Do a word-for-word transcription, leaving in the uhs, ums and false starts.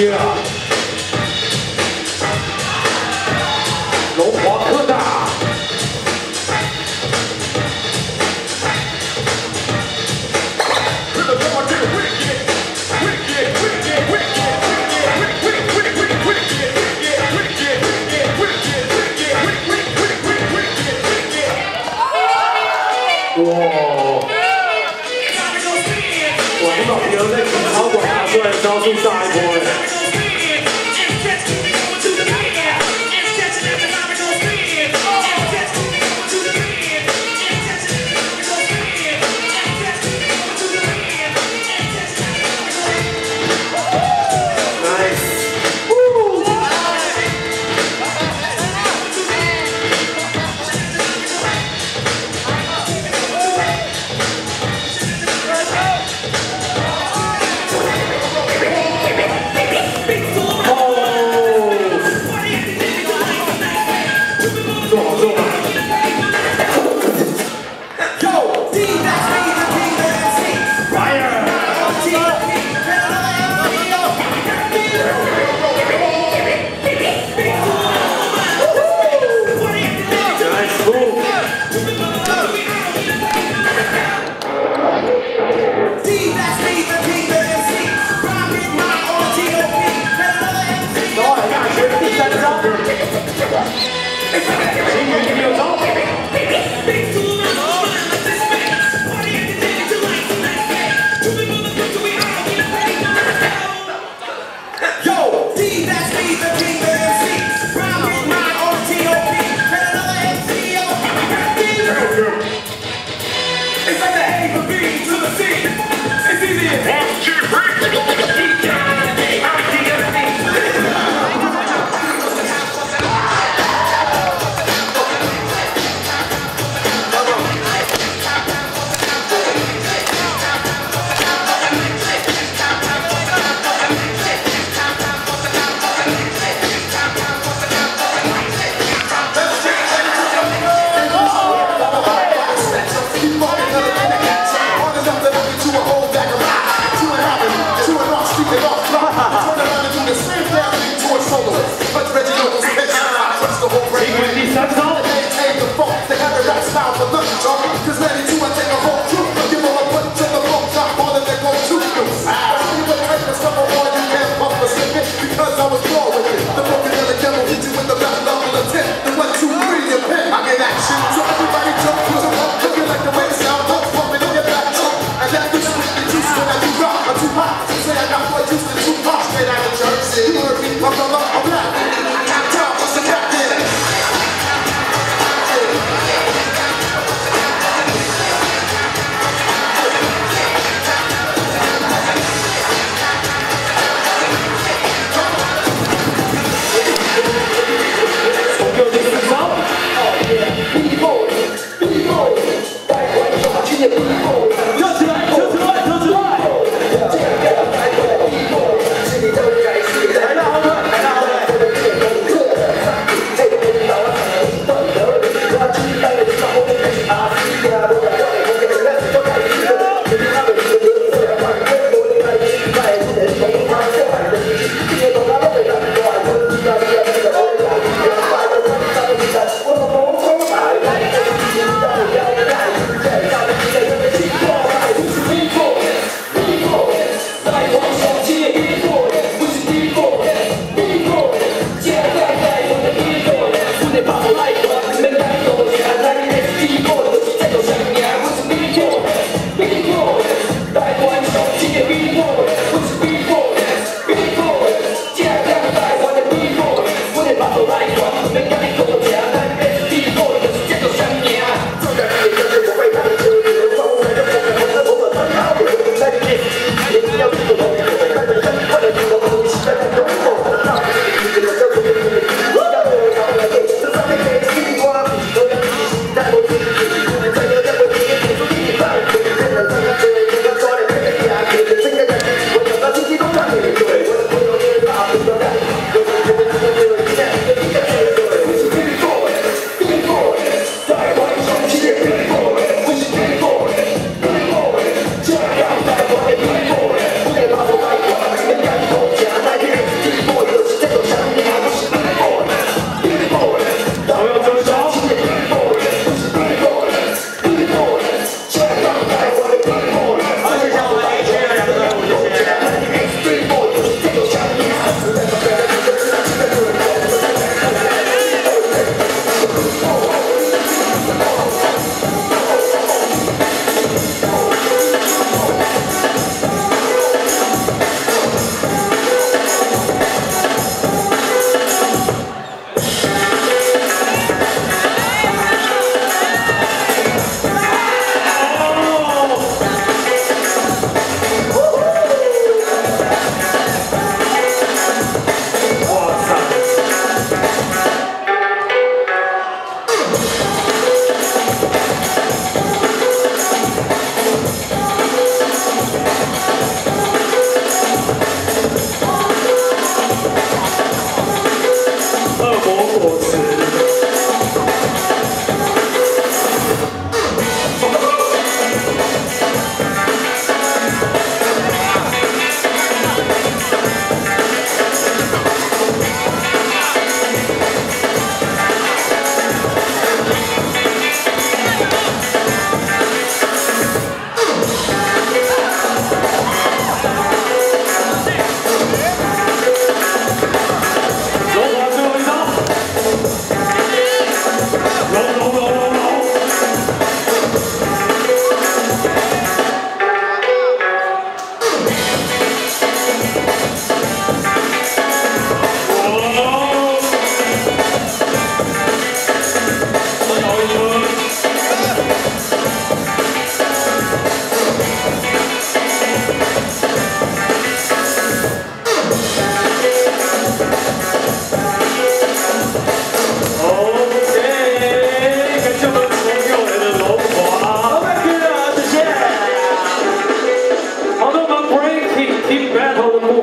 yeah， 龙华科大，日本中国队 wicked wicked wicked wicked wicked wicked wicked wicked wicked wicked wicked wicked wicked wicked。 我知道别人在吐槽广大帅高速下一波了。 It's like the A from B to the C. It's easy as one, two, three.